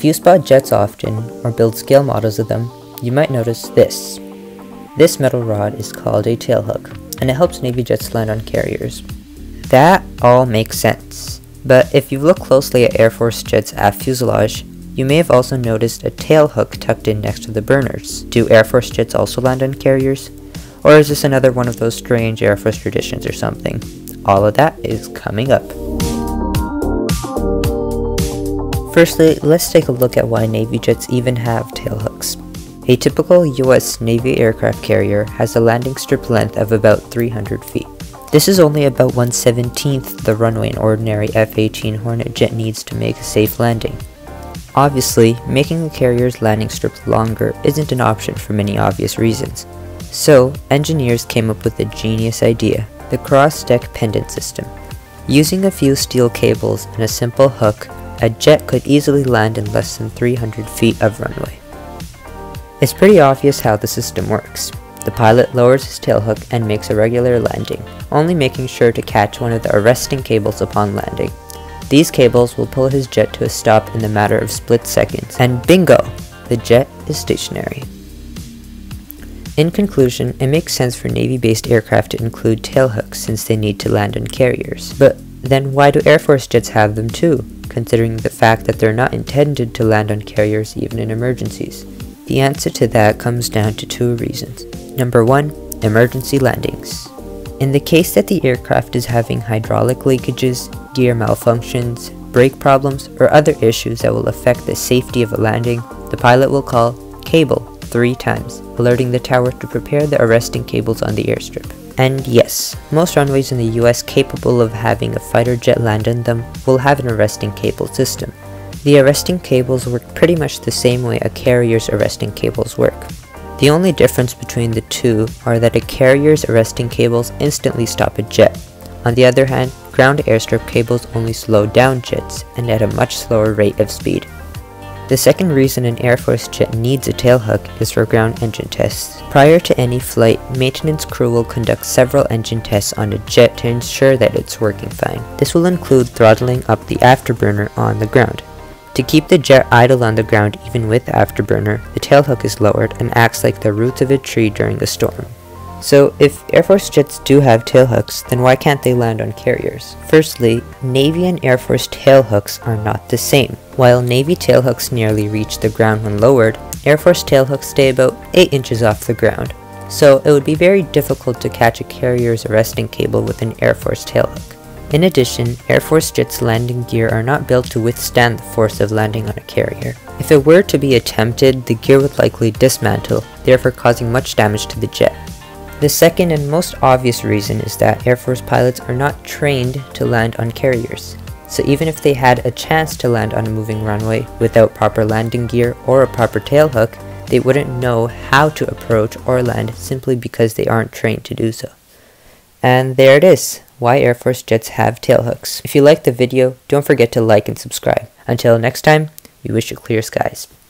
If you spot jets often, or build scale models of them, you might notice this. This metal rod is called a tailhook, and it helps Navy jets land on carriers. That all makes sense, but if you look closely at Air Force jets' aft fuselage, you may have also noticed a tailhook tucked in next to the burners. Do Air Force jets also land on carriers? Or is this another one of those strange Air Force traditions or something? All of that is coming up. Firstly, let's take a look at why Navy jets even have tailhooks. A typical US Navy aircraft carrier has a landing strip length of about 300 feet. This is only about 1/17th the runway an ordinary F-18 Hornet jet needs to make a safe landing. Obviously, making a carrier's landing strip longer isn't an option for many obvious reasons. So, engineers came up with a genius idea, the cross-deck pendant system. Using a few steel cables and a simple hook, a jet could easily land in less than 300 feet of runway. It's pretty obvious how the system works. The pilot lowers his tailhook and makes a regular landing, only making sure to catch one of the arresting cables upon landing. These cables will pull his jet to a stop in the matter of split seconds, and bingo! The jet is stationary. In conclusion, it makes sense for Navy-based aircraft to include tailhooks since they need to land on carriers. But then why do Air Force jets have them too, considering the fact that they're not intended to land on carriers even in emergencies? The answer to that comes down to two reasons. Number one, emergency landings. In the case that the aircraft is having hydraulic leakages, gear malfunctions, brake problems, or other issues that will affect the safety of a landing, the pilot will call cable 3 times, alerting the tower to prepare the arresting cables on the airstrip. And yes, most runways in the US capable of having a fighter jet land on them will have an arresting cable system. The arresting cables work pretty much the same way a carrier's arresting cables work. The only difference between the two are that a carrier's arresting cables instantly stop a jet. On the other hand, ground airstrip cables only slow down jets, and at a much slower rate of speed. The second reason an Air Force jet needs a tailhook is for ground engine tests. Prior to any flight, maintenance crew will conduct several engine tests on a jet to ensure that it's working fine. This will include throttling up the afterburner on the ground. To keep the jet idle on the ground even with afterburner, the tailhook is lowered and acts like the roots of a tree during a storm. So, if Air Force jets do have tailhooks, then why can't they land on carriers? Firstly, Navy and Air Force tailhooks are not the same. While Navy tailhooks nearly reach the ground when lowered, Air Force tailhooks stay about 8 inches off the ground. So, it would be very difficult to catch a carrier's arresting cable with an Air Force tailhook. In addition, Air Force jets' landing gear are not built to withstand the force of landing on a carrier. If it were to be attempted, the gear would likely dismantle, therefore causing much damage to the jet. The second and most obvious reason is that Air Force pilots are not trained to land on carriers. So even if they had a chance to land on a moving runway without proper landing gear or a proper tailhook, they wouldn't know how to approach or land simply because they aren't trained to do so. And there it is, why Air Force jets have tailhooks. If you liked the video, don't forget to like and subscribe. Until next time, we wish you clear skies.